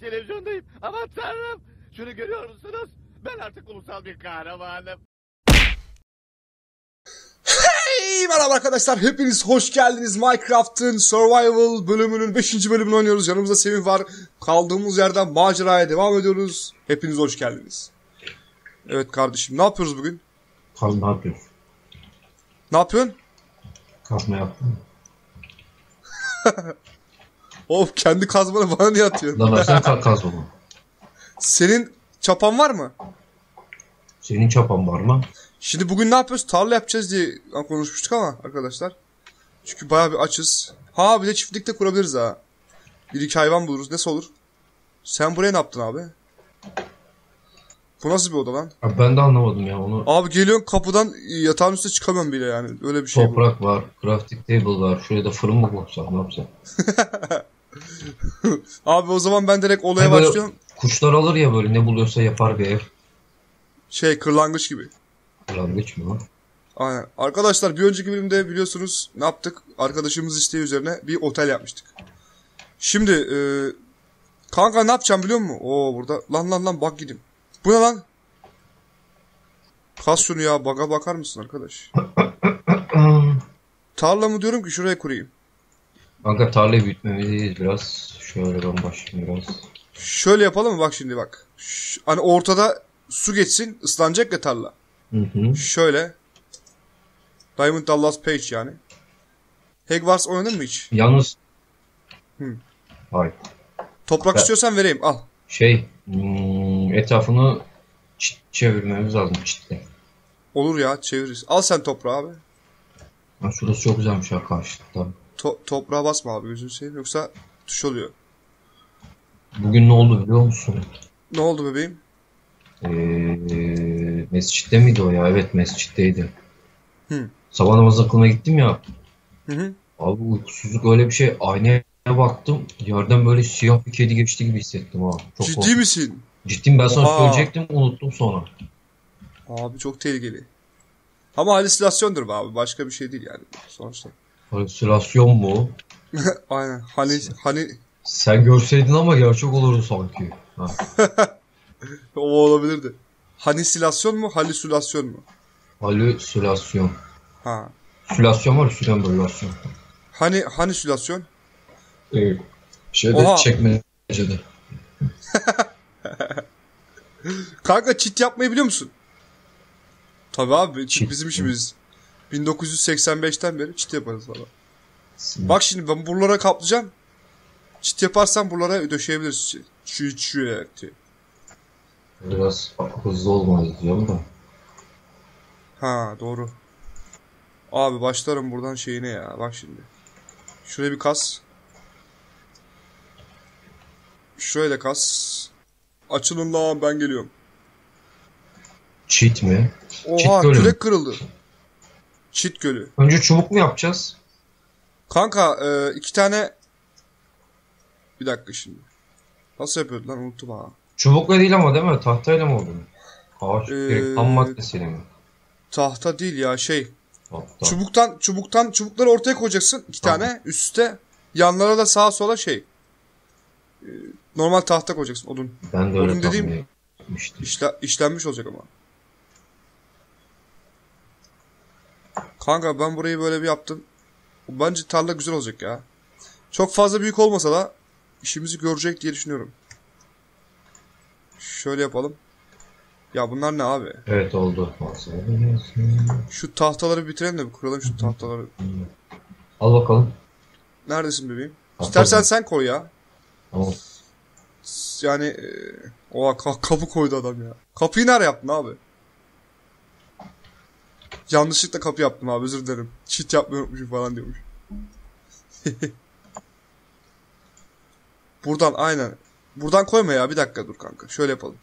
Televizyondayım. Aman tanrım. Şunu görüyor musunuz? Ben artık ulusal bir kahramanım. Hey merhaba arkadaşlar, hepiniz hoş geldiniz. Minecraft'ın Survival bölümünün 5. bölümünü oynuyoruz. Yanımızda Sevim var. Kaldığımız yerden maceraya devam ediyoruz. Hepiniz hoş geldiniz. Evet kardeşim, ne yapıyoruz bugün? Kardeşim ne yapıyorsun? Ne yapıyorsun? Kazma yaptım. Of, kendi kazmanı bana niye atıyorsun? Lan sen kazma. Senin çapan var mı? Senin çapan var mı? Şimdi bugün ne yapıyoruz? Tarla yapacağız diye konuşmuştuk ama arkadaşlar. Çünkü bayağı bir açız. Ha bir de çiftlikte kurabiliriz ha. Bir iki hayvan buluruz. Nasıl olur? Sen buraya ne yaptın abi? Bu nasıl bir oda lan? Abi ben de anlamadım ya onu. Abi geliyorum kapıdan, yatağın üstüne çıkamıyorum bile yani. Öyle bir şey. Toprak bu var, crafting table var. Şuraya da fırın mı koysak, ne yapsak? Abi o zaman ben direkt olaya başlıyorum. Kuşlar alır ya böyle, ne buluyorsa yapar bir ev. Şey, kırlangıç gibi. Kırlangıç mı? Aynen. Arkadaşlar bir önceki bölümde biliyorsunuz ne yaptık? Arkadaşımız isteği üzerine bir otel yapmıştık. Şimdi kanka ne yapacağım biliyor musun? Oo burada. Lan bak gideyim. Bu ne lan? Kas şunu ya, baga bakar mısın arkadaş? Tarla mı diyorum ki, şuraya kurayım. Kanka tarlayı büyütmemeliyiz biraz. Şöyle ben başlayayım biraz. Şöyle yapalım mı? Bak şimdi bak. Hani ortada su geçsin, ıslanacak ya tarla. Hı. Şöyle. Diamond Dallas Page yani. Hogwarts oynadın mı hiç? Yalnız. Hı. Hayır. Toprak istiyorsan vereyim, al. Şey, etrafını çevirmemiz lazım çitle. Olur ya, çeviririz. Al sen toprağı abi. Ya şurası çok güzelmiş ya karşılıkta. Toprağa basma abi gözünü seveyim, yoksa tuş oluyor. Bugün ne oldu biliyor musun? Ne oldu bebeğim? Mescitte miydi o ya? Evet mescitteydi. Hı. Sabah namazına kılına gittim ya. Hı. Abi uykusuzluk öyle bir şey. Aynaya baktım, yerden böyle siyah bir kedi geçti gibi hissettim abi. Çok ciddi korktum. Misin? Ciddiyim, ben sana söyleyecektim, unuttum sonra. Abi çok tehlikeli. Ama halüsinasyondur be abi, başka bir şey değil yani sonuçta. Halüsinasyon mu? Aynen. Hani sen görseydin ama gerçek olurdu sanki. O olabilirdi. Halüsinasyon mu, halüsinasyon mu? Halüsinasyon. Ha. Sülasyon var, sülen bölülasyon. Hani sülasyon? Şeyde çekmecede. Kanka çit yapmayı biliyor musun? Tabii abi, çit bizim işimiz. 1985'ten beri çit yaparız valla. Bak şimdi ben buralara kaplayacağım. Çit yaparsan buralara döşeyebiliriz. Şu diye. Biraz hızlı olmalıyız diyorum da. Ha doğru. Abi başlarım buradan şeyine ya, bak şimdi. Şuraya bir kas. Şöyle kas. Açılın lan, ben geliyorum. Çit mi? Oha, direkt kırıldı. Çit gölü. Önce çubuk mu yapacağız? Kanka iki tane... Bir dakika şimdi. Nasıl yapıyordu lan, unuttum ha. Çubukla değil ama değil mi? Tahtayla mı oldu? Ağaç ham maddesiyle mi? Tahta değil ya şey. Hatta. Çubukları ortaya koyacaksın. İki tamam. Tane üstte. Yanlara da sağa sola şey. Normal tahta koyacaksın, odun. Ben de öyle odun dediğim işlenmiş olacak ama. Kanka ben burayı böyle bir yaptım. Bence tarla güzel olacak ya. Çok fazla büyük olmasa da işimizi görecek diye düşünüyorum. Şöyle yapalım. Ya bunlar ne abi? Evet oldu. Şu tahtaları bitirelim de kuralım şu tahtaları. Al bakalım. Neredesin bebeğim? İstersen sen koy ya. Tamam. Yani oha kapı koydu adam ya. Kapıyı nereye yaptın abi? Yanlışlıkla kapı yaptım abi, özür dilerim. Çit yapmıyormuşum falan diyormuş. Buradan aynen. Buradan koyma ya, bir dakika dur kanka. Şöyle yapalım.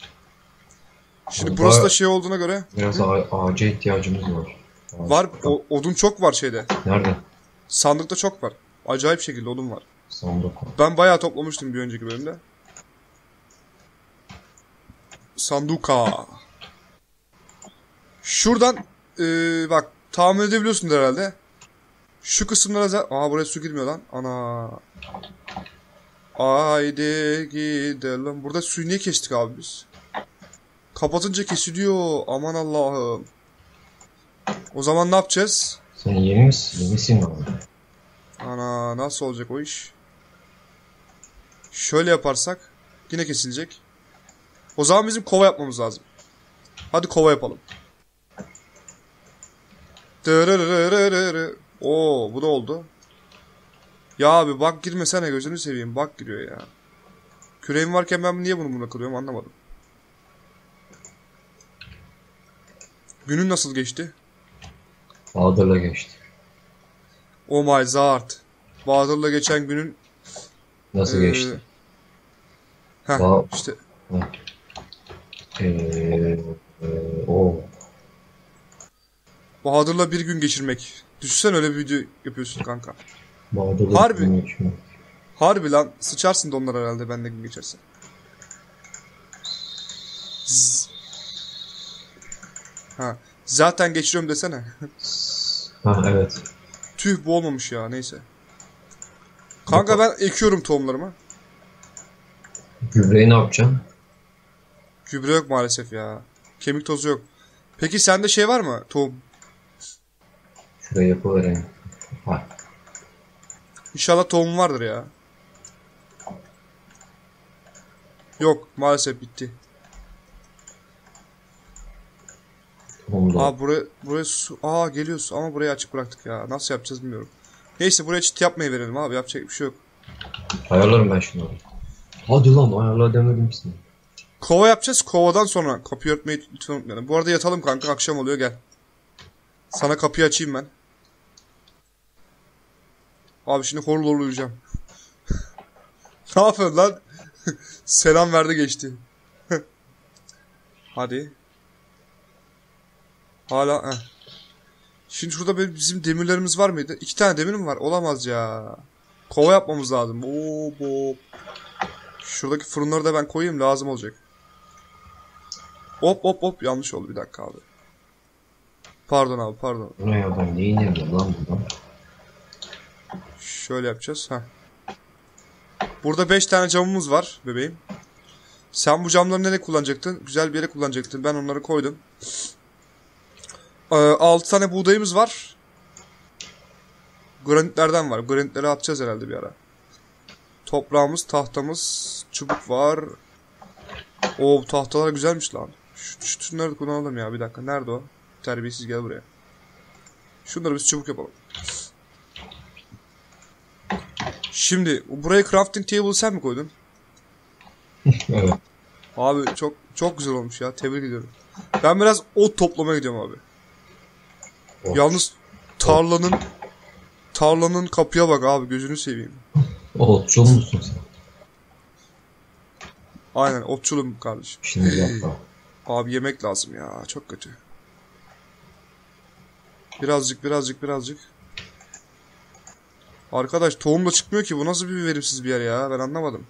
Şimdi orada burası da şey olduğuna göre. Biraz ağaca ihtiyacımız var. Var odun çok var şeyde. Nerede? Sandıkta çok var. Acayip şekilde odun var. Sandık var. Ben bayağı toplamıştım bir önceki bölümde. Sanduka. Şuradan bak tahmin edebiliyorsun herhalde. Şu kısımlara zaten... Aa buraya su girmiyor lan. Ana. Haydi gidelim. Burada suyu niye kestik abi biz? Kapatınca kesiliyor. Aman Allah'ım. O zaman ne yapacağız? Sen yeni misin? Yenisin abi. Ana nasıl olacak o iş? Şöyle yaparsak yine kesilecek. O zaman bizim kova yapmamız lazım. Hadi kova yapalım. Oo, bu da oldu. Ya abi bak girmesene, gözünü seveyim, bak giriyor ya. Küreğim varken ben niye bunu buna kılıyorum anlamadım. Günün nasıl geçti? Bahadır'la geçti. Oh my god. Bahadır'la geçen günün nasıl geçti? Heh, işte. O. Bahadır'la bir gün geçirmek. Düşünsen öyle bir video yapıyorsun kanka. Bahadır'la harbi. Gün geçirmek. Harbi lan, sıçarsın da onlar herhalde bende gün geçerse. Ha, zaten geçiriyorum desene. Ha evet. Tüh, bu olmamış ya, neyse. Kanka ben ekiyorum tohumlarımı. Gübreyi ne yapacaksın? Gübre yok maalesef ya. Kemik tozu yok. Peki sende şey var mı? Tohum. Şuraya yapıvereyim. Var. İnşallah tohum vardır ya. Yok maalesef bitti. Aa buraya su... Aa geliyoruz ama burayı açık bıraktık ya. Nasıl yapacağız bilmiyorum. Neyse buraya çit yapmayı verelim abi. Yapacak bir şey yok. Ayarlarım ben şunu. Hadi lan ayarla demedim ki. Kova yapacağız. Kovadan sonra kapıyı örtmeyi lütfen unutmayalım. Bu arada yatalım kanka. Akşam oluyor, gel. Sana kapıyı açayım ben. Abi şimdi horul horul uyuyacağım. Ne yapıyorsun lan? Selam verdi geçti. Hadi. Hala. Heh. Şimdi şurada bizim demirlerimiz var mıydı? 2 tane demirim var. Olamaz ya. Kova yapmamız lazım. Oo, bo. Şuradaki fırınları da ben koyayım, lazım olacak. Hop hop hop, yanlış oldu, bir dakika abi. Pardon abi, pardon. Ne ya, ben neyin yerine lan buradan? Şöyle yapacağız. Heh. Burada 5 tane camımız var bebeğim. Sen bu camları nereye kullanacaktın? Güzel bir yere kullanacaktın. Ben onları koydum. 6 tane buğdayımız var. Granitlerden var. Granitleri atacağız herhalde bir ara. Toprağımız, tahtamız, çubuk var. Oo, tahtalar güzelmiş lan. Şunları da kullanalım ya, bir dakika. Nerede o? Terbiyesiz, gel buraya. Şunları biz çubuk yapalım. Şimdi buraya crafting table sen mi koydun? Evet. Abi çok çok güzel olmuş ya. Tebrik ediyorum. Ben biraz ot toplamaya gidiyorum abi. Ot. Yalnız tarlanın kapıya bak abi, gözünü seveyim. Otçul musun sen? Aynen otçulum kardeşim. Şimdi yapma. Abi yemek lazım ya, çok kötü. Birazcık. Arkadaş tohum da çıkmıyor ki, bu nasıl bir verimsiz bir yer ya, ben anlamadım.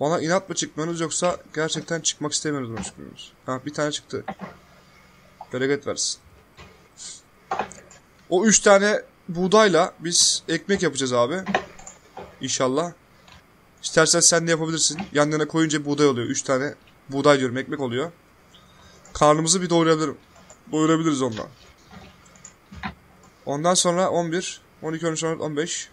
Bana inat mı çıkmıyorsunuz yoksa gerçekten çıkmak istemiyorsunuz mu çıkmıyorsunuz? Ha, bir tane çıktı. Bereket versin. O 3 tane buğdayla biz ekmek yapacağız abi. İnşallah. İstersen sen de yapabilirsin. Yan yana koyunca buğday oluyor. 3 tane buğday diyorum, ekmek oluyor. Karnımızı bir doyurabiliriz onunla. Ondan sonra 11, 12, 13, 14, 15.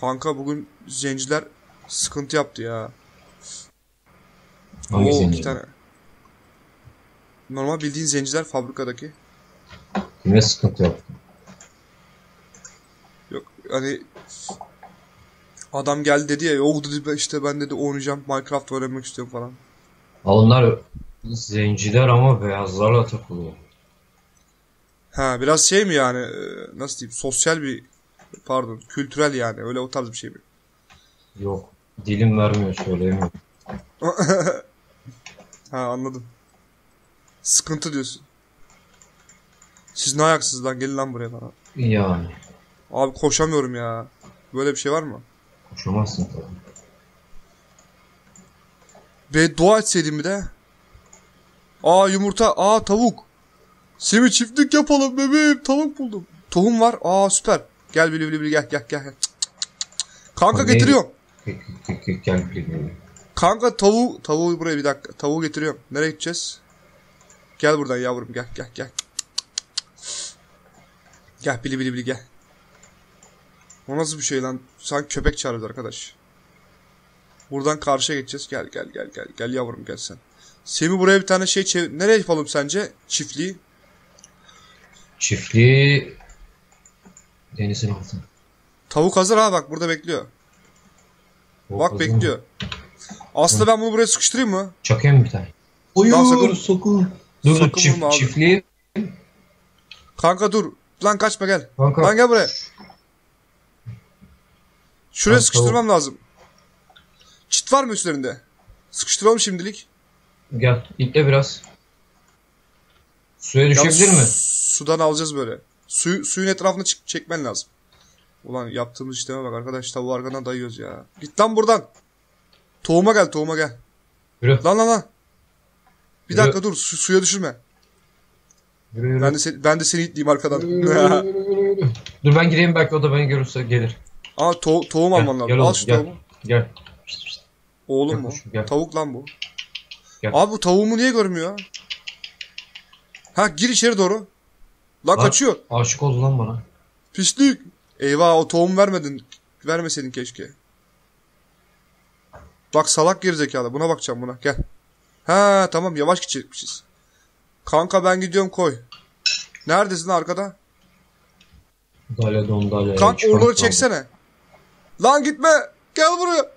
Kanka bugün zenciler sıkıntı yaptı ya. Hangi zenciler? 2 tane. Normal bildiğin zenciler, fabrikadaki. Kime sıkıntı yaptı? Yok hani adam geldi dedi ya, o dedi işte ben dedi oynayacağım, Minecraft öğrenmek istiyorum falan. Onlar zenciler ama beyazlarla takılıyor. Ha biraz şey mi yani, nasıl diyeyim, sosyal bir, pardon, kültürel yani, öyle o tarz bir şey mi? Yok dilim vermiyor, söyleyemiyorum. Ha anladım. Sıkıntı diyorsun. Siz ne ayaksınız lan, gelin lan buraya bana. Yani. Abi koşamıyorum ya. Böyle bir şey var mı? Koşamazsın tabii. Ve dua etseydim bir de. Aa yumurta, aa tavuk. Sevim çiftlik yapalım bebeğim, tavuk buldum. Tohum var, aa süper. Gel bili gel. Kanka getiriyorum. Kanka tavuğu buraya bir dakika. Tavuğu getiriyorum. Nereye gideceğiz? Gel buradan yavrum, gel. Gel bili gel. O nasıl bir şey lan? Sanki köpek çağırdı arkadaş. Buradan karşıya geçeceğiz. Gel yavrum, gel sen. Sevim buraya bir tane şey çevir. Nereye yapalım sence? Çiftliği. Çiftliği denizin altında. Tavuk hazır ha, bak burada bekliyor. Tavuk bak bekliyor. Mı? Aslında ben bunu buraya sıkıştırayım mı? Çakayım bir tane. Oyuuu sokun. Dur çiftliği. Kanka dur. Lan kaçma gel. Kanka. Lan gel buraya. Şuraya kanka sıkıştırmam lazım. Çit var mı üstlerinde? Sıkıştıralım şimdilik. Gel itle biraz. Suya düşebilir mi? Sudan alacağız böyle. Suyun etrafını çekmen lazım. Ulan yaptığımız işleme bak arkadaş, tavuğu arkadan dayıyoruz ya. Git lan buradan. Tohuma gel. Yürü. Lan. Bir yürü. Dakika dur, suya düşürme. Yürü. Ben de seni itleyeyim arkadan. Yürü. Dur ben gireyim, belki o da beni görürse gelir. Aa tohum gel, alman lazım. Al şu tohumu. Gel. Oğlum mu? Tavuk lan bu. Gel. Abi bu tavuğumu niye görmüyor? Ha gir içeri doğru. Lan kaçıyor. Aşık oldu lan bana. Pislik. Eyvah, o tohum vermedin. Vermeseydin keşke. Bak salak gerizekalı. Buna bakacağım buna. Gel. Ha tamam, yavaş gidecekmişiz. Kanka ben gidiyorum, koy. Neredesin arkada? Dalya. Kanka oraları çeksene. Oldu. Lan gitme. Gel buraya.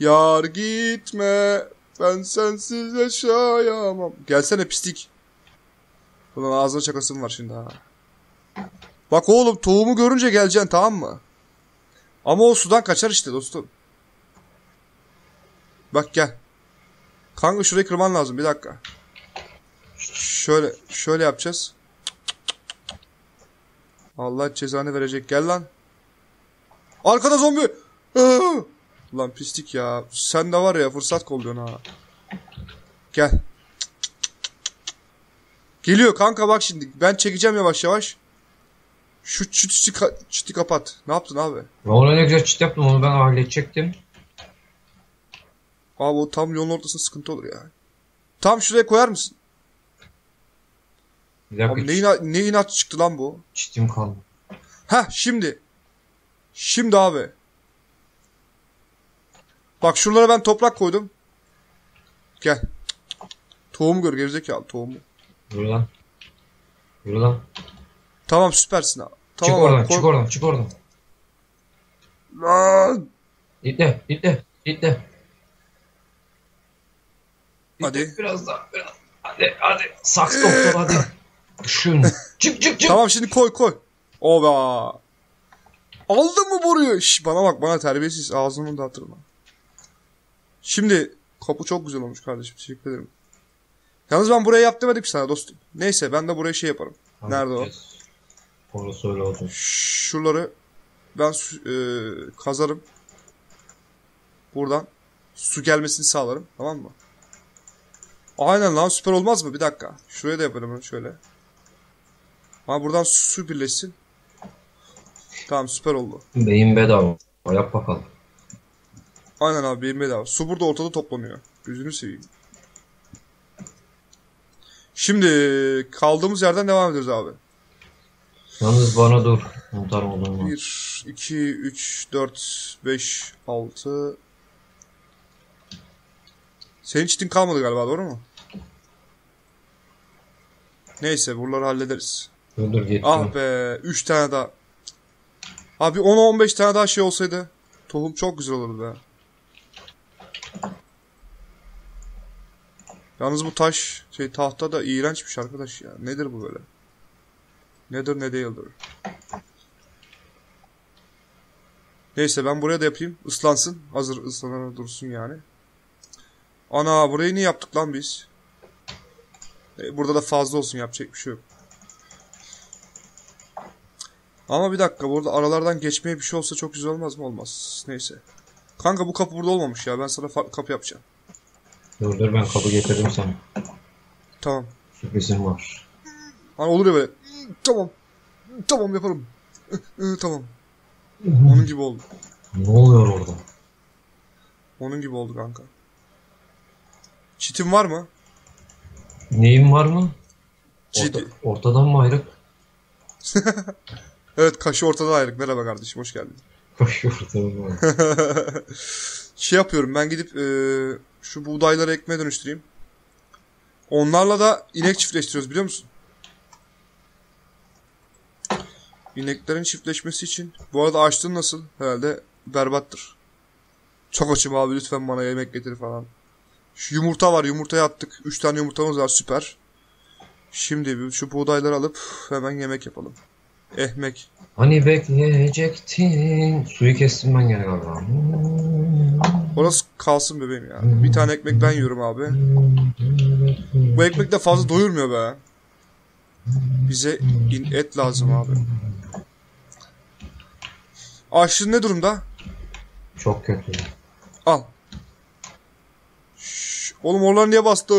Yar gitme. Ben sensiz yaşayamam. Gelsene pislik. Ulan ağzına çakasım var şimdi ha. Bak oğlum tohumu görünce geleceksin, tamam mı? Ama o sudan kaçar işte dostum. Bak gel. Kanka şurayı kırman lazım, bir dakika. Şöyle yapacağız. Allah cezanı verecek, gel lan. Arkada zombi. Ulan pislik ya. Sen de var ya, fırsat kolluyorsun ha. Gel. Geliyor kanka, bak şimdi. Ben çekeceğim yavaş yavaş. Şu çiti kapat. Ne yaptın abi? Ya ona ne güzel çit yaptım, onu ben halledecektim. Abi o tam yolun ortasında sıkıntı olur ya. Tam şuraya koyar mısın? Abi ne inat çıktı lan bu? Çitim kaldı. Heh şimdi. Şimdi abi. Bak şuralara ben toprak koydum. Gel. Tohumu gör gerizekalı, tohumu. Yürü lan. Tamam süpersin abi. Tamam, çık oradan. Lan. İtle. Hadi. Biraz daha. Hadi. Saks doktor hadi. Şunu. Çık. Tamam şimdi koy. Oba. Aldın mı boruyu? Şş, bana bak terbiyesiz, ağzımı da hatırla. Şimdi kapı çok güzel olmuş kardeşim, teşekkür ederim. Yalnız ben buraya yap demedim ki sana dostum. Neyse ben de buraya şey yaparım. Tamam, nerede o? Orası öyle oldu. Şuraları ben kazarım. Buradan su gelmesini sağlarım, tamam mı? Aynen lan, süper olmaz mı? Bir dakika. Şuraya da yapalım şöyle. Ama buradan su birleşsin. Tamam süper oldu. Beyin bedava. Yap bakalım. Aynen abi, beyin bedava. Su burada ortada toplanıyor. Gözünü seveyim. Şimdi kaldığımız yerden devam ediyoruz abi. Yalnız bana dur. Muhtar olduğum. 1, 2, 3, 4, 5, 6. Senin çitin kalmadı galiba, doğru mu? Neyse buraları hallederiz. Dur, ah be, 3 tane daha. Abi 10-15 tane daha şey olsaydı. Tohum çok güzel olurdu be. Yalnız bu tahta da iğrençmiş arkadaş ya. Nedir bu böyle? Nedir ne değildir. Neyse ben buraya da yapayım. Islansın. Hazır ıslanana dursun yani. Ana burayı niye yaptık lan biz? Burada da fazla olsun, yapacak bir şey yok. Ama bir dakika, burada aralardan geçmeye bir şey olsa çok güzel olmaz mı? Olmaz. Neyse. Kanka bu kapı burada olmamış ya. Ben sana farklı kapı yapacağım. Dur ben kapı getirdim sana. Tamam. Sürprizim var. Hani olur ya böyle. Tamam. Tamam yaparım. Tamam. Onun gibi oldu. Ne oluyor orada? Onun gibi oldu kanka. Çitin var mı? Neyin var mı? Ortadan mı ayrık? Evet, kaşı ortadan ayrık. Merhaba kardeşim, hoş geldin. Kaşı ortadan ayrık. Şey yapıyorum ben, gidip şu buğdayları ekmeğe dönüştüreyim. Onlarla da inek çiftleştiriyoruz, biliyor musun? İneklerin çiftleşmesi için. Bu arada açtığın nasıl? Herhalde berbattır. Çok açım abi, lütfen bana yemek getir falan. Şu yumurta var, yumurtayı attık. 3 tane yumurtamız var, süper. Şimdi şu buğdayları alıp hemen yemek yapalım. Ekmek. Hani bekleyecektin. Suyu kestim ben gene galiba. Orası kalsın bebeğim ya. Bir tane ekmek ben yiyorum abi. Bu ekmek de fazla doyurmuyor be. Bize et lazım abi. Açlığın ne durumda? Çok kötü. Al. Şş, oğlum oralar niye bastı?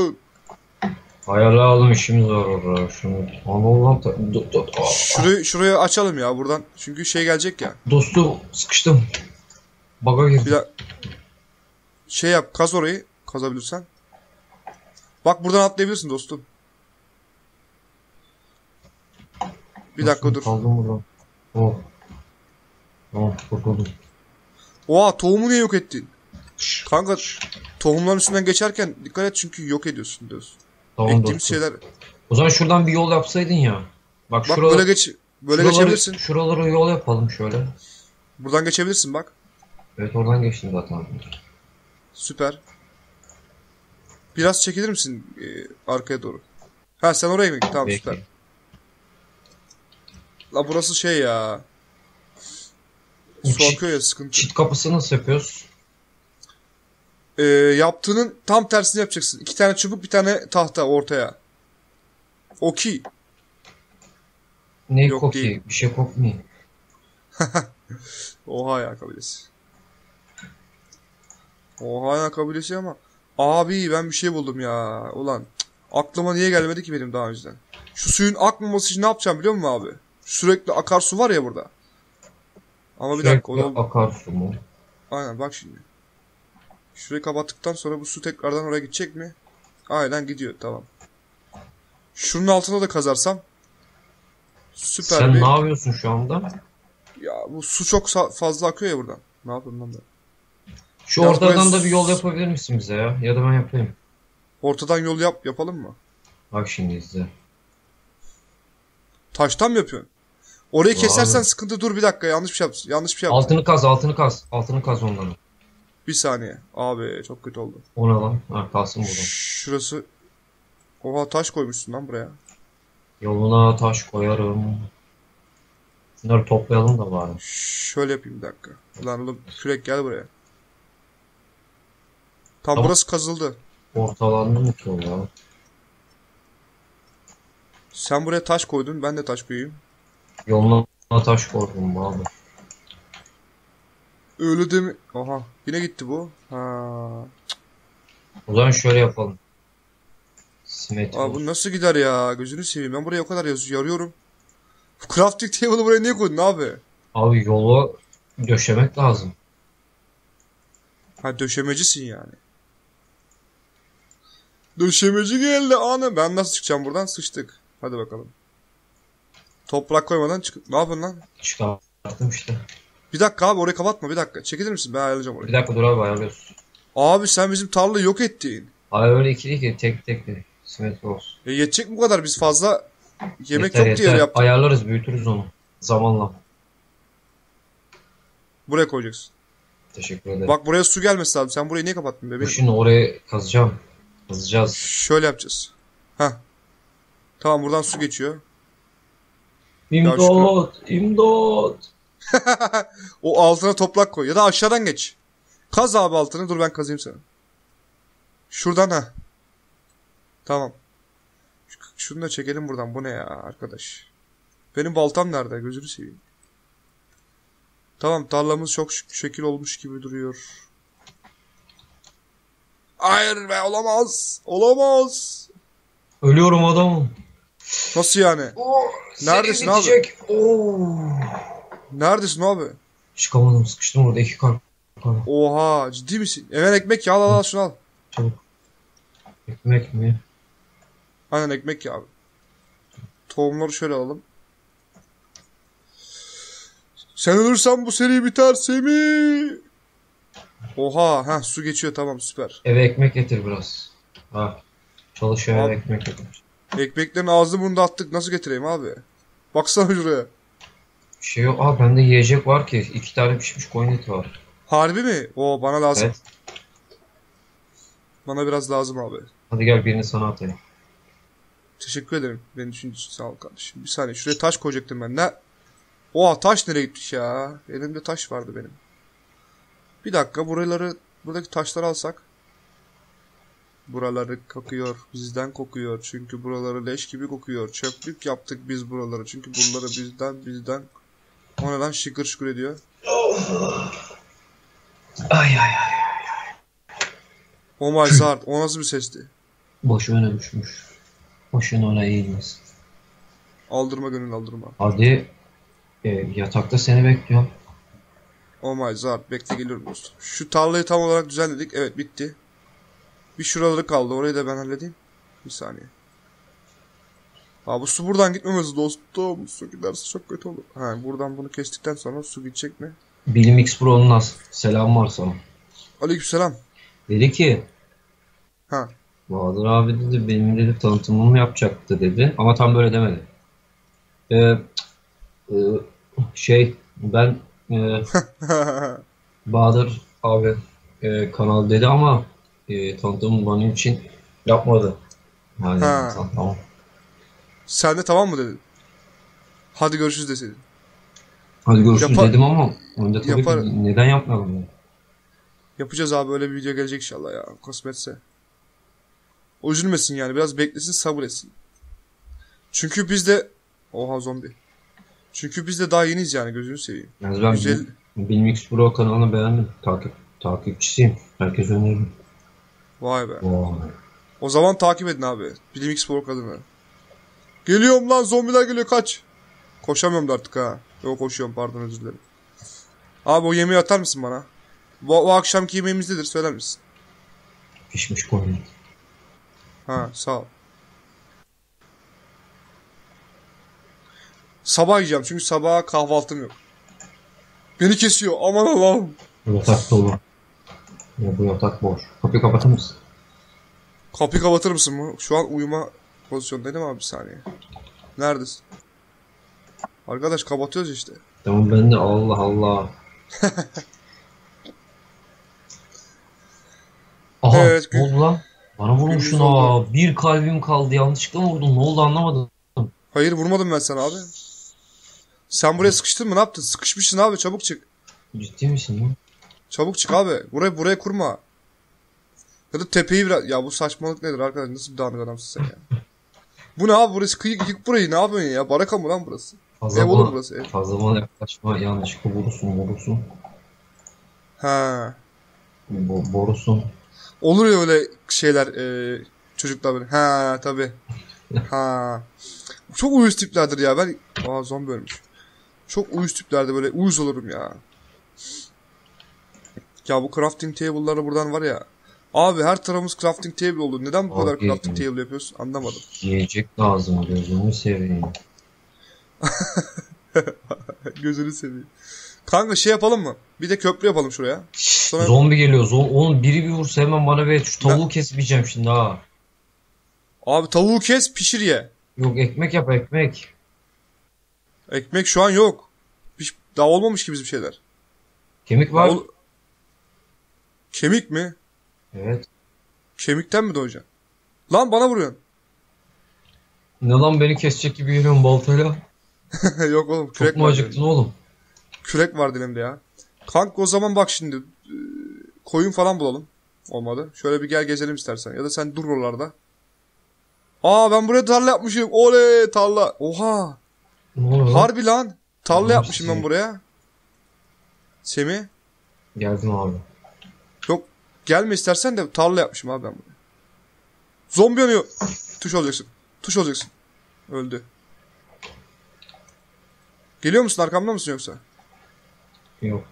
Ayarla oğlum, işimiz var orada. Şunu şurayı açalım ya buradan. Çünkü şey gelecek ya. Dostum sıkıştım. Bug'a girdim. Şey yap, kaz orayı, kazabilirsen. Bak buradan atlayabilirsin dostum. Bir dakika dur. Kaldım buradan. Oh. Oh, kurtuldum. Oha, tohumu niye yok ettin? Kanka tohumların üstünden geçerken dikkat et, çünkü yok ediyorsun diyorsun. Tamam, ektiğimiz şeyler. O zaman şuradan bir yol yapsaydın ya. Bak şuralar, böyle geçebilirsin. Şuralara yol yapalım şöyle. Buradan geçebilirsin bak. Evet, oradan geçtim zaten. Süper. Biraz çekilir misin arkaya doğru? Ha, sen oraya mı git? Tamam, süper. La burası şey ya. Su akıyor ya, sıkıntı. Çit kapısı nasıl yapıyoruz? Yaptığının tam tersini yapacaksın. 2 tane çubuk, bir tane tahta ortaya. Oki. Ne koki? Bir şey kokmuyor. Oha ya kabilesi. Oha ya kabilesi ama. Abi ben bir şey buldum ya. Ulan aklıma niye gelmedi ki benim daha önceden. Şu suyun akmaması için ne yapacağım biliyor musun abi? Sürekli akarsu var ya burada. Ama bir dakika. Sürekli akarsu mu? Aynen bak şimdi. Şurayı kapattıktan sonra bu su tekrardan oraya gidecek mi? Aynen gidiyor, tamam. Şunun altına da kazarsam. Süper. Sen ne yapıyorsun şu anda? Ya bu su çok fazla akıyor ya buradan. Ne yapayım lan ben? Şu ya ortadan da bir yol yapabilir misin bize ya? Ya da ben yapayım. Ortadan yol yapalım mı? Bak şimdi izle. Taştan mı yapıyorsun? Orayı kesersen sıkıntı, dur bir dakika, yanlış bir şey yap. Altını kaz onların. Bir saniye. Abi çok kötü oldu. Ona lan. Ha, kalsın buradan. Şurası. Oha, taş koymuşsun lan buraya. Yoluna taş koyarım. Bunları toplayalım da bari. Şöyle yapayım bir dakika. Lan oğlum kürek gel buraya. Tamam, burası kazıldı. Ortalandı mı ki o ya? Sen buraya taş koydun, ben de taş koyayım. Yoluna taş koydum abi. Öyle de mi? Aha, yine gitti bu. Ha. O zaman şöyle yapalım. Simetri. Abi bu nasıl gider ya? Gözünü seveyim. Ben buraya o kadar yarıyorum. Crafting table'ı buraya niye koydun abi? Abi yolu döşemek lazım. Ha, döşemecisin yani. Döşemeci geldi anı. Ben nasıl çıkacağım buradan? Sıçtık. Hadi bakalım. Toprak koymadan çık. Ne yapın lan? Çıkarttım işte. Bir dakika abi, orayı kapatma bir dakika. Çekilir misin? Ben ayarlayacağım orayı. Bir dakika dur abi, ayarlıyorsun. Abi sen bizim tarlayı yok ettin. Abi öyle ikili tek. Simetri olsun. Yetecek mi bu kadar? Biz fazla yemek yok diye yaptık. Ayarlarız, büyütürüz onu. Zamanla. Buraya koyacaksın. Teşekkür ederim. Bak buraya su gelmesi lazım. Sen burayı niye kapattın bebeğim? Şimdi orayı kazacağım. Kazacağız. Şöyle yapacağız. Heh. Tamam, buradan su geçiyor. İmdat! İmdat! O altına toprak koy. Ya da aşağıdan geç. Kaz abi altını. Dur ben kazayım sana. Şuradan ha. Tamam. Şunu da çekelim buradan. Bu ne ya arkadaş? Benim baltam nerede? Gözünü seveyim. Tamam, tarlamız çok şekil olmuş gibi duruyor. Hayır be, olamaz. Olamaz. Ölüyorum adamım. Nasıl yani? Neredesin abi? Neredesin abi? Çıkamadım, sıkıştım orada, iki kar. Oha, ciddi misin? Hemen ekmek ya, al al al, şunu al. Çabuk. Ekmek mi? Aynen ekmek ya abi. Tohumları şöyle alalım. Sen ölürsen bu seri biter Semih. Oha, ha su geçiyor, tamam süper. Eve ekmek getir biraz. Ha. Çalışıyor abi. Eve ekmek getir. Ekmeklerin ağzını bunu da attık, nasıl getireyim abi? Baksana şuraya. Bir şey yok abi, bende yiyecek var ki, 2 tane pişmiş koyun eti var. Harbi mi? Oo, bana lazım. Evet. Bana biraz lazım abi. Hadi gel, birini sana atayım. Teşekkür ederim. Benim için sağ ol kardeşim. Bir saniye, şuraya taş koyacaktım ben. Ne? Oha, taş nereye gitmiş ya? Elimde taş vardı benim. Bir dakika, buraları, buradaki taşları alsak. Buraları kokuyor, bizden kokuyor. Çünkü buraları leş gibi kokuyor. Çöplük yaptık biz buraları. Çünkü buraları bizden. O neden şıkır şıkır ediyor? Ay ay ay. Oh my god, o nasıl bir sesti? Boşuna düşmüş. Boşuna ona eğilmez. Aldırma gönül, aldırma. Hadi, yatakta seni bekliyorum. Oh my god, bekle geliyorum dostum. Şu tarlayı tam olarak düzenledik, evet bitti. Bir şuraları kaldı, orayı da ben halledeyim. Bir saniye. Aa, bu su buradan gitmemesi dostum, su giderse çok kötü olur. Ha, buradan bunu kestikten sonra su gidecek mi? Bilimixpro'nun az selam var sana. Aleykümselam. Dedi ki, ha. Bahadır abi dedi, benim dedi tanıtımımı yapacaktı dedi, ama tam böyle demedi. Ben Bahadır abi kanal dedi ama tanıtımım benim için yapmadı. Yani tamam. Sen de tamam mı dedin? Hadi görüşürüz deseydin. Hadi görüşürüz dedim ama önce tabii ki neden yapmadım yani. Yapacağız abi, öyle bir video gelecek inşallah ya, kısmetse. O üzülmesin yani, biraz beklesin, sabır etsin. Çünkü biz de, oha zombi. Çünkü biz de daha yeniyiz yani, gözünü seveyim. Yani ben güzel... Bilimixpro kanalını beğendim, takipçisiyim. Herkes öneririm. Vay be. Vay. O zaman takip edin abi, Bilimixpro kanalını. Geliyorum lan, zombiler geliyor, kaç. Koşamıyorum da artık ha. Yok koşuyorum, pardon, özür dilerim. Abi o yemeği atar mısın bana? O akşamki yemeğimiz nedir, söyler misin? Pişmiş koyun. Ha, sağ ol. Sabah yiyeceğim çünkü sabaha kahvaltım yok. Beni kesiyor, aman Allah'ım. Yatak dolu. Ya bu yatak boş. Kapıyı kapatır mısın? Kapıyı kapatır mısın mı? Şu an uyuma pozisyondayım abi, bir saniye. Neredesin? Arkadaş kapatıyoruz işte. Tamam ben de, Allah Allah. Aha, evet, ne oldu lan? Bana vurmuşsun ha. Bir kalbim kaldı, yanlışlıkla mı vurdun? Ne oldu anlamadım. Hayır vurmadım ben sana abi. Sen buraya sıkıştın mı, ne yaptın? Sıkışmışsın abi, çabuk çık. Ciddi misin lan? Çabuk çık abi. Buraya kurma. Ya da tepeyi biraz... Ya bu saçmalık nedir arkadaş? Nasıl bir dağınık adamsın sen ya? Bu ne abi? Burası kıyık, yık burayı. Ne yapıyorsun ya? Baraka mı lan burası? Fazla ev olur burası ev. Fazla bana yaklaşma, yanlışlıkla vurursun. Ha. Borusun. Olur ya öyle şeyler çocuklar böyle. Ha tabi. Ha. Çok uyuz tiplerdir ya ben. Aa zombi ölmüş. Çok uyuz tiplerde böyle uyuz olurum ya. Ya bu crafting table'ları buradan var ya. Abi her tarafımız crafting table oldu. Neden bu kadar crafting table yapıyorsun? Anlamadım. Yiyecek lazım, gözünü seveyim. Gözünü seveyim. Kanka şey yapalım mı? Bir de köprü yapalım şuraya. Sonra... Zombi geliyor. Oğlum biri bir vursa hemen bana ver. Şu tavuğu kesmeyeceğim şimdi ha. Abi tavuğu kes, pişir ye. Yok ekmek yap, ekmek. Ekmek şu an yok. Daha olmamış ki bizim şeyler. Kemik var. Kemik mi? Evet. Kemikten mi doğacaksın? Lan bana vuruyorsun. Ne lan, beni kesecek gibi geliyorsun baltayla. Yok oğlum. Çok mu acıktın oğlum? Kürek var dilimde ya. Kanka o zaman bak şimdi. Koyun falan bulalım. Olmadı. Şöyle bir gel gezelim istersen. Ya da sen dur oralarda. Aa ben buraya tarla yapmışım. Oley tarla. Oha. Harbi lan. Tarla abi, yapmışım ben buraya. Semih. Geldim abi. Yok. Gelme istersen de tarla yapmışım abi ben buraya. Zombi yanıyor. Tuş olacaksın. Tuş olacaksın. Öldü. Geliyor musun? Arkamda mısın yoksa? Yok.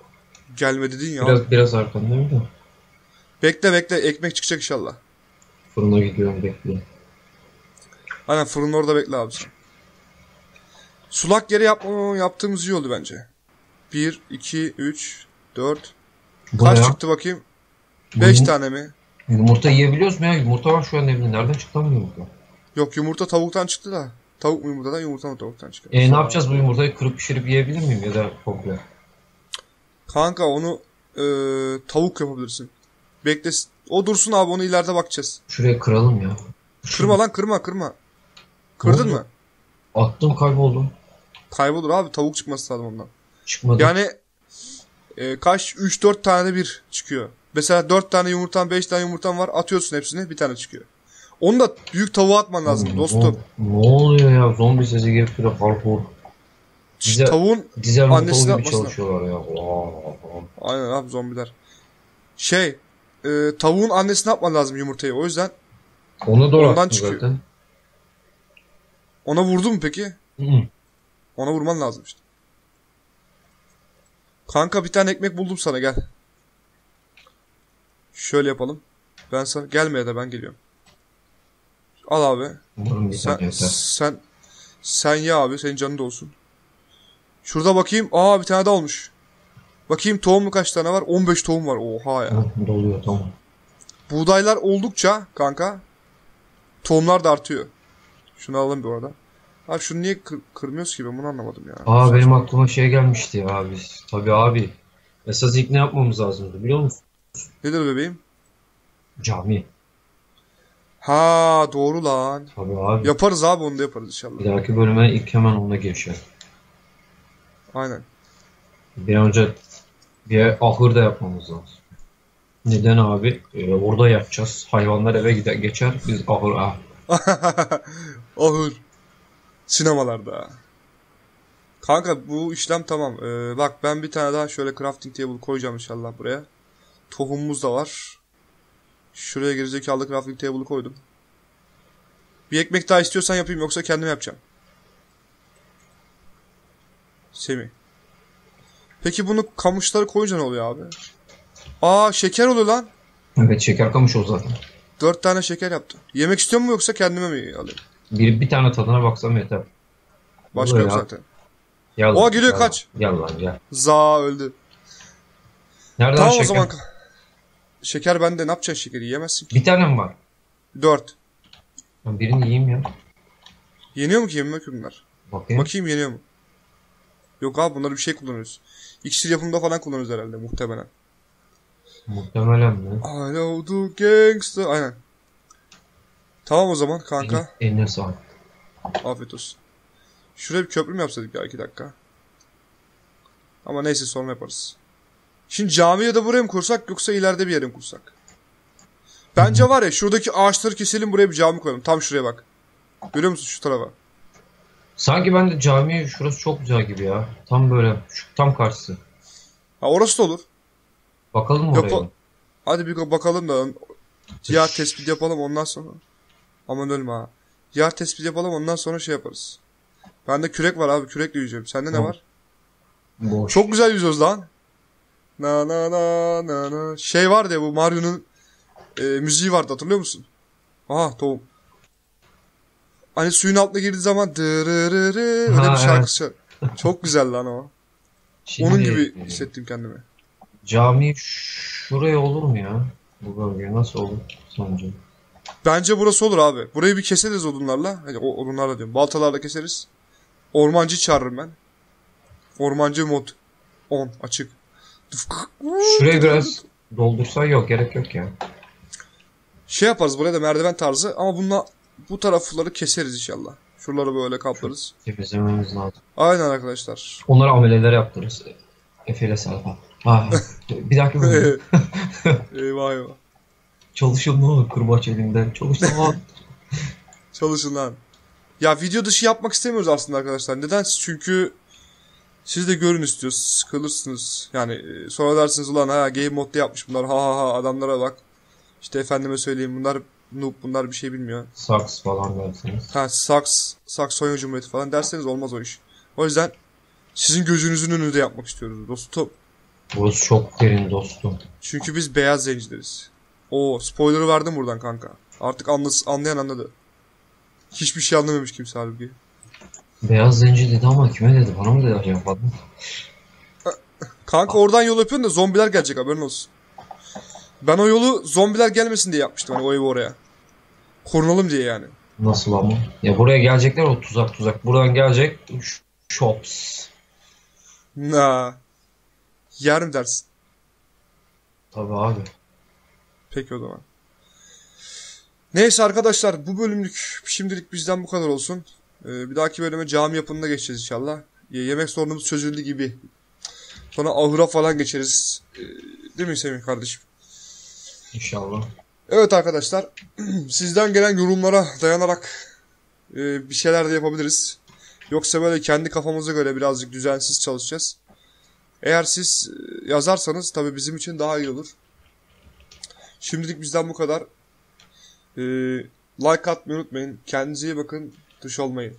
Gelme dedin ya. Biraz arkandayım da. Bekle ekmek çıkacak inşallah. Fırına gidiyorum, bekle. Aynen, fırının orada bekle abicim. Sulak yere yaptığımız iyi oldu bence. 1, 2, 3, 4. Kaç ya? Çıktı bakayım? 5 tane mi? Yumurta yiyebiliyoruz mu ya? Yumurta var şu an evde. Nereden çıktı mı yumurta? Yok, yumurta tavuktan çıktı da. Tavuk mu yumurtadan, yumurta mı tavuktan çıkıyor? Ne yapacağız, bu yumurtayı kırıp pişirip yiyebilir miyim ya da komple? Kanka onu tavuk yapabilirsin. Bekle, o dursun abi, onu ileride bakacağız. Şuraya kıralım ya. Kırma lan, kırma. Kırdın mı? Attım, kayboldum. Kaybolur abi, tavuk çıkması lazım ondan. Çıkmadı. Yani kaç? 3-4 tane bir çıkıyor. Mesela 4 tane yumurtan, 5 tane yumurtan var, atıyorsun hepsini, bir tane çıkıyor. Onu da büyük tavuğa atman lazım dostum. Ne oluyor ya, zombi sesi gelip bir de parkur. Tavuğun annesini atmasına. Aynen abi, zombiler. Tavuğun annesini atman lazım yumurtayı, o yüzden. Ona doğru ondan çıkıyor. Zaten. Ona vurdu mu peki? Hı. Ona vurman lazım işte. Kanka bir tane ekmek buldum sana, gel. Şöyle yapalım. Ben sana gelmeye de ben geliyorum. Al abi. Sen ye abi, senin canın da olsun. Şurada bakayım. Aa, bir tane daha olmuş. Bakayım tohum mu, kaç tane var? 15 tohum var. Oha ya. Doluyor, tamam. Buğdaylar oldukça kanka tohumlar da artıyor. Şunu alalım bir arada. Abi şunu niye kırmıyoruz ki, ben bunu anlamadım ya. Aa, benim aklıma şey gelmişti ya abi. Tabii abi. Esas ilk ne yapmamız lazımdı biliyor musun? Nedir bebeğim? Cami. Ha doğru lan. Tabii abi. Yaparız abi, onu da yaparız inşallah. Bir dahaki bölüme ilk hemen ona geçer. Aynen. Bir önce bir ahır da yapmamız lazım. Neden abi? Orada yapacağız. Hayvanlar eve gider geçer. Biz ahır ah. Ahır. Sinemalarda. Kanka bu işlem tamam. Bak ben bir tane daha şöyle crafting table koyacağım inşallah buraya. Tohumumuz da var. Şuraya girecek halde crafting table'ı koydum. Bir ekmek daha istiyorsan yapayım, yoksa kendim yapacağım. Semih. Peki bunu kamışları koyunca ne oluyor abi? Aa, şeker oluyor lan. Evet, şeker kamış o zaten. 4 tane şeker yaptım. Yemek istiyor mu, yoksa kendime mi alayım? Bir tane tadına baksam yeter. Başka yok zaten. Yallah, oha geliyor, kaç. Gel lan gel. Za öldü. Nereden tamam şeker? O zaman şeker bende, ne yapacaksın şekeri, yiyemezsin ki. Bir tane mi var? 4. Ben birini yiyeyim ya. Yeniyor mu ki, yemiyor ki bunlar? Bakayım yeniyor mu? Yok abi, bunları bir şey kullanıyoruz. İksir yapımında falan kullanıyoruz herhalde muhtemelen. Muhtemelen mi? I know the gangster. Aynen. Tamam o zaman kanka. Eline sağlık. Afiyet olsun. Şuraya bir köprü mü yapsaydık ya, 2 dakika. Ama neyse, sonra yaparız. Şimdi camiye de buraya mı kursak, yoksa ileride bir yere mi kursak? Bence var ya, şuradaki ağaçları keselim, buraya bir cami koyalım. Tam şuraya bak. Görüyor musun şu tarafa? Sanki ben de cami şurası çok güzel gibi ya. Tam böyle tam karşısı. Ha, orası da olur. Bakalım mı oraya? Hadi bir bakalım da. Yer tespit yapalım ondan sonra. Aman ölme ha. Yer tespit yapalım, ondan sonra şey yaparız. Bende kürek var abi, kürekle yüzeceğim. Sende ne var? Boş. Çok güzel yüzüyoruz lan. Na na na. Şey vardı ya, bu Mario'nun müziği vardı, hatırlıyor musun? Aha, tohum. Hani suyun altına girdiği zaman dırırırı öyle bir şarkısı. Evet. Çok güzel lan o. Şimdi, onun gibi hissettim kendimi. Cami şuraya olur mu ya? Bu bölge nasıl olur sence? Bence burası olur abi. Burayı bir keseriz odunlarla. Hani odunlarla diyorum. Baltalarla keseriz. Ormancı çağırırım ben. Ormancı mod 10 açık. Şurayı biraz doldursan yok, gerek yok ya. Şey yaparız buraya da merdiven tarzı, ama bununla bu tarafları keseriz inşallah. Şuraları böyle kaplarız. Temizlememiz lazım. Aynen arkadaşlar. Onlara ameleler yaptırırız. Efe'yle Selva. Bir dakika. Eyvah eyvah. Çalışın lan kırbaç elinden. Çalışın lan. Çalışın lan. Ya video dışı yapmak istemiyoruz aslında arkadaşlar. Neden? Çünkü siz de görün istiyoruz. Sıkılırsınız. Yani sonra dersiniz ulan ha game modda yapmış bunlar. Ha adamlara bak. İşte efendime söyleyeyim, bunlar noob, bunlar bir şey bilmiyor. Saks falan dersiniz. Ha saks, Saksonya Cumhuriyeti falan derseniz olmaz o iş. O yüzden sizin gözünüzün önünde yapmak istiyoruz dostum. Burası çok derin dostum. Çünkü biz beyaz zencileriz. Oo, spoiler'ı verdim buradan kanka. Artık anlayan anladı. Hiçbir şey anlamamış kimse halbuki. Beyaz zenci dedi ama kime dedi? Bana mı dedi acaba? Kanka oradan yol yapıyorsun da zombiler gelecek, haberin olsun. Ben o yolu zombiler gelmesin diye yapmıştım, hani o evi oraya. Korunalım diye yani. Nasıl ama? Ya buraya gelecekler, o tuzak. Buradan gelecek. Shops. Na. Yarım dersin. Tabii abi. Peki o zaman. Neyse arkadaşlar, bu bölümlük şimdilik bizden bu kadar olsun. Bir dahaki bölüme cami yapımına geçeceğiz inşallah. Yemek sorunumuz çözüldü gibi. Sonra ahıra falan geçeriz. Değil mi Sevim kardeşim? İnşallah. Evet arkadaşlar. Sizden gelen yorumlara dayanarak bir şeyler de yapabiliriz. Yoksa böyle kendi kafamıza göre birazcık düzensiz çalışacağız. Eğer siz yazarsanız tabii bizim için daha iyi olur. Şimdilik bizden bu kadar. Like atmayı unutmayın. Kendinize iyi bakın. Dış olmayın.